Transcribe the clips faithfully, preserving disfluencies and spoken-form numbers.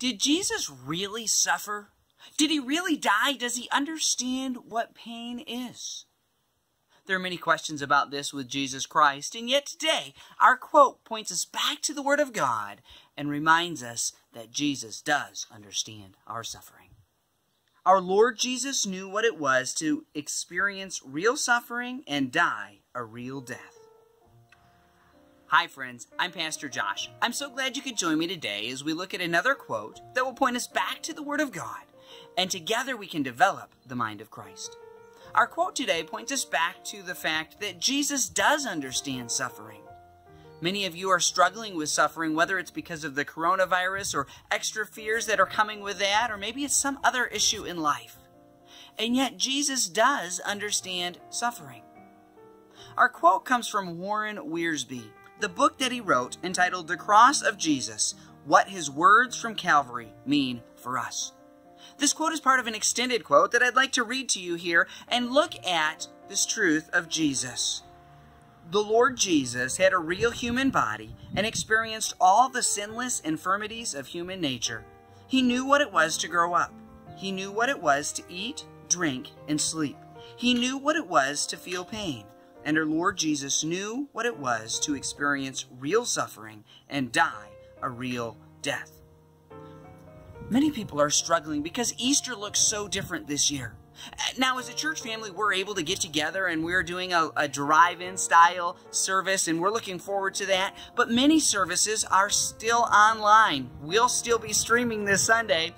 Did Jesus really suffer? Did he really die? Does he understand what pain is? There are many questions about this with Jesus Christ, and yet today our quote points us back to the Word of God and reminds us that Jesus does understand our suffering. Our Lord Jesus knew what it was to experience real suffering and die a real death. Hi friends, I'm Pastor Josh. I'm so glad you could join me today as we look at another quote that will point us back to the Word of God, and together we can develop the mind of Christ. Our quote today points us back to the fact that Jesus does understand suffering. Many of you are struggling with suffering, whether it's because of the coronavirus or extra fears that are coming with that, or maybe it's some other issue in life. And yet Jesus does understand suffering. Our quote comes from Warren Wiersbe, the book that he wrote entitled The Cross of Jesus, What His Words from Calvary Mean for Us. This quote is part of an extended quote that I'd like to read to you here and look at this truth of Jesus. The Lord Jesus had a real human body and experienced all the sinless infirmities of human nature. He knew what it was to grow up. He knew what it was to eat, drink, and sleep. He knew what it was to feel pain. And our Lord Jesus knew what it was to experience real suffering and die a real death. Many people are struggling because Easter looks so different this year. Now, as a church family, we're able to get together and we're doing a, a drive-in style service, and we're looking forward to that. But many services are still online. We'll still be streaming this Sunday,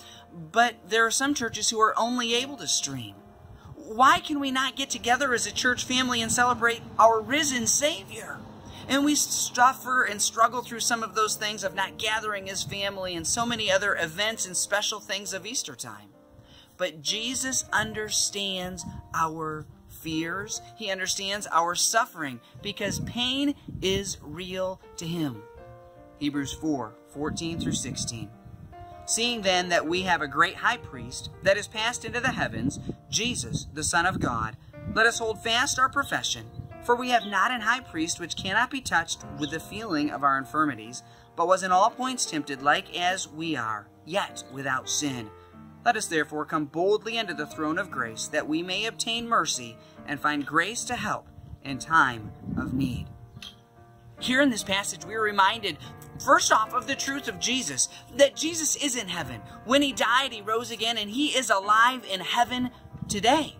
but there are some churches who are only able to stream. Why can we not get together as a church family and celebrate our risen Savior? And we suffer and struggle through some of those things of not gathering as family and so many other events and special things of Easter time. But Jesus understands our fears. He understands our suffering because pain is real to him. Hebrews four, fourteen through sixteen. Seeing then that we have a great high priest that is passed into the heavens, Jesus, the Son of God, let us hold fast our profession. For we have not an high priest which cannot be touched with the feeling of our infirmities, but was in all points tempted like as we are, yet without sin. Let us therefore come boldly unto the throne of grace, that we may obtain mercy and find grace to help in time of need. Here in this passage we are reminded, first off, of the truth of Jesus, that Jesus is in heaven. When he died, he rose again, and he is alive in heaven today.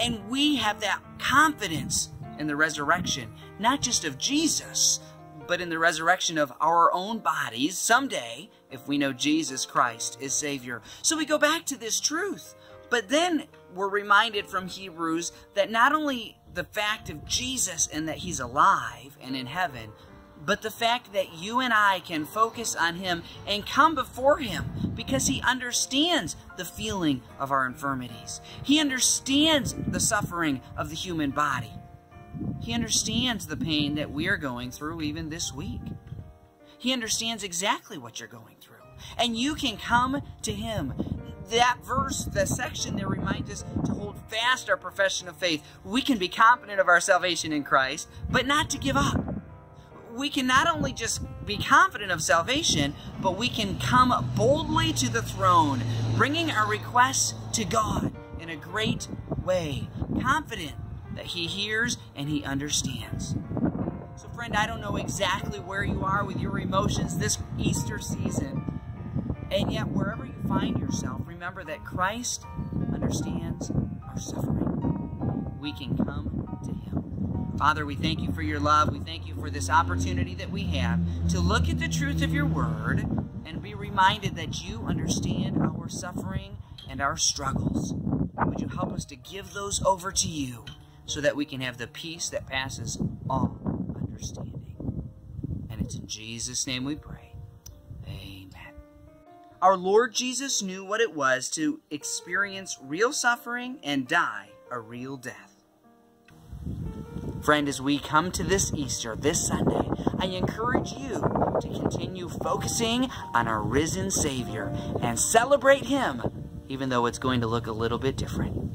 And we have that confidence in the resurrection, not just of Jesus, but in the resurrection of our own bodies someday, if we know Jesus Christ is Savior. So we go back to this truth, but then we're reminded from Hebrews that not only the fact of Jesus and that he's alive and in heaven, but the fact that you and I can focus on him and come before him because he understands the feeling of our infirmities. He understands the suffering of the human body. He understands the pain that we are going through even this week. He understands exactly what you're going through. And you can come to him. That verse, that section there reminds us to hold fast our profession of faith. We can be confident of our salvation in Christ, but not to give up. We can not only just be confident of salvation, but we can come boldly to the throne, bringing our requests to God in a great way, confident that he hears and he understands. So friend, I don't know exactly where you are with your emotions this Easter season, and yet wherever you find yourself, remember that Christ understands our suffering. We can come to him. Father, we thank you for your love. We thank you for this opportunity that we have to look at the truth of your word and be reminded that you understand our suffering and our struggles. Would you help us to give those over to you, so that we can have the peace that passes all understanding. And it's in Jesus' name we pray. Amen. Our Lord Jesus knew what it was to experience real suffering and die a real death. Friend, as we come to this Easter, this Sunday, I encourage you to continue focusing on our risen Savior and celebrate him, even though it's going to look a little bit different.